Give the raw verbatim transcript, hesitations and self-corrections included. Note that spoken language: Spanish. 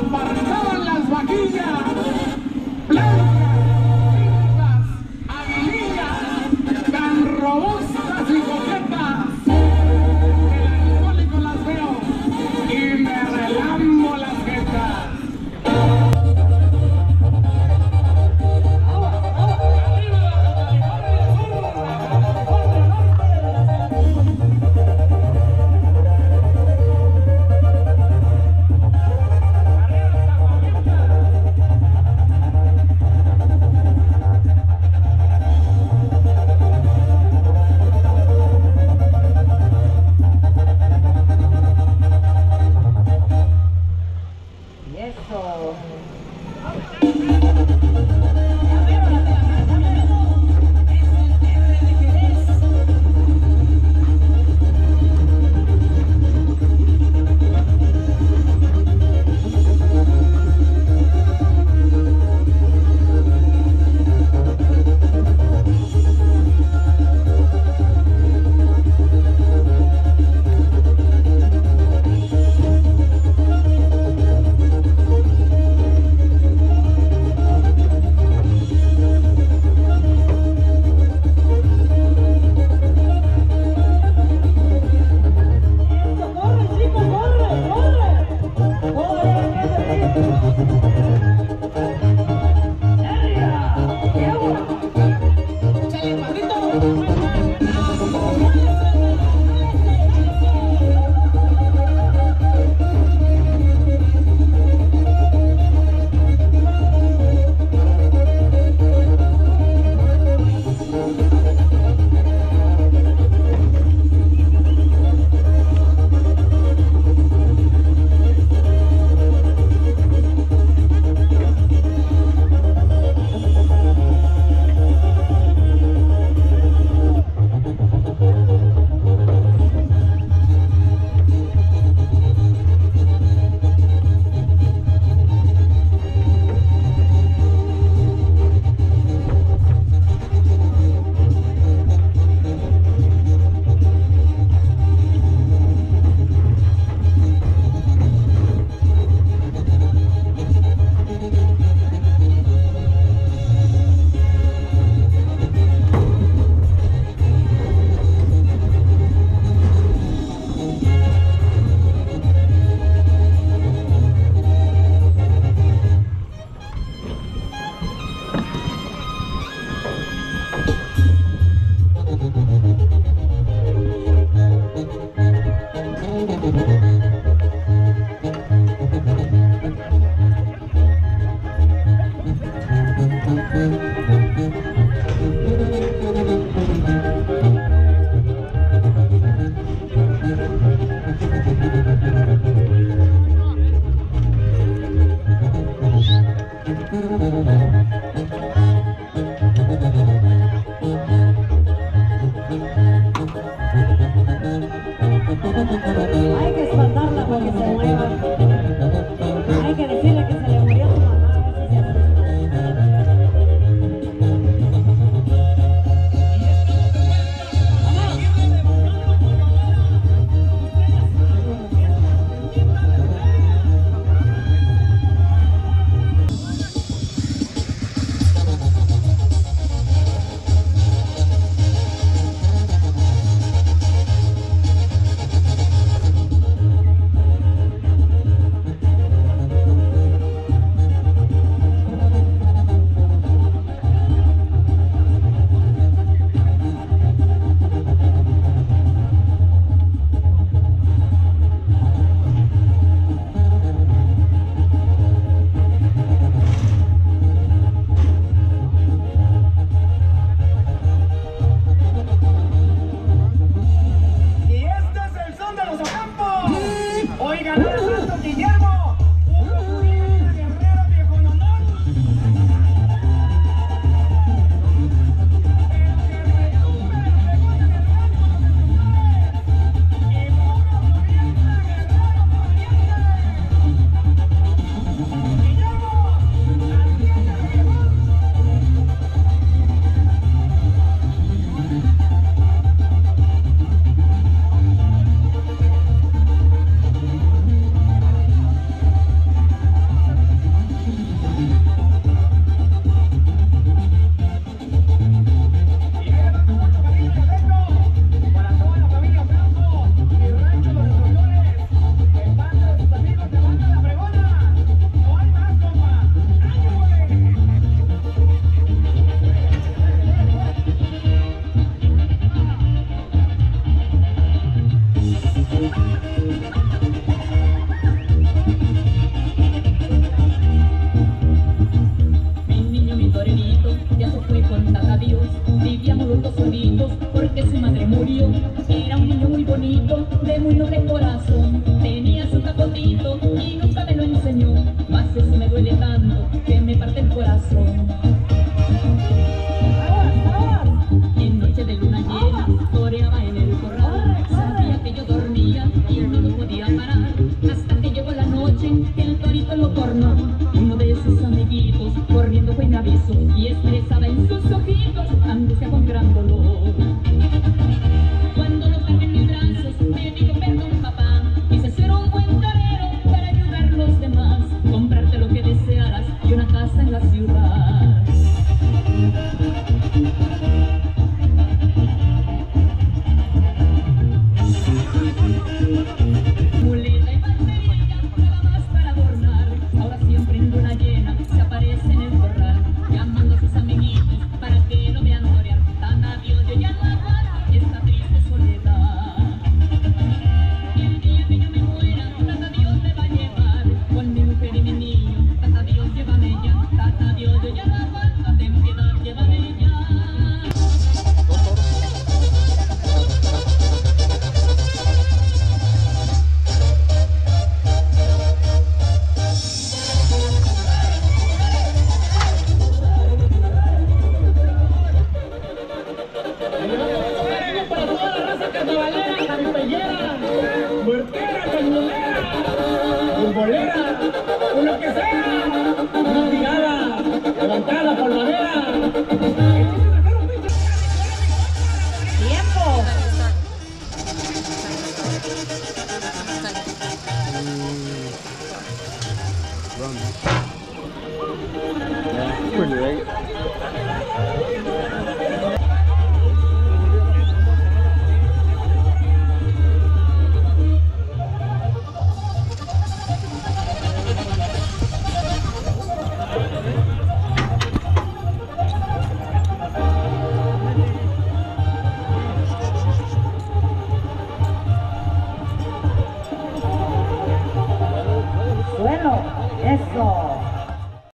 apartaban las vaquillas blancas, aguilillas tan robustas y coquetas, que el alcohólico las veo y me relambo las jetas. que el torito lo tornó. Uno de sus amiguitos, corriendo fue en aviso, y estresada en sus ojitos, anduvo con gran dolor. Cuando lo traje en mis brazos, me dijo perdón papá, quise ser un buen torero para ayudar a los demás, comprarte lo que desearas y una casa en la ciudad. Bolera, o lo que sea, una tirada, levantada, palmadera.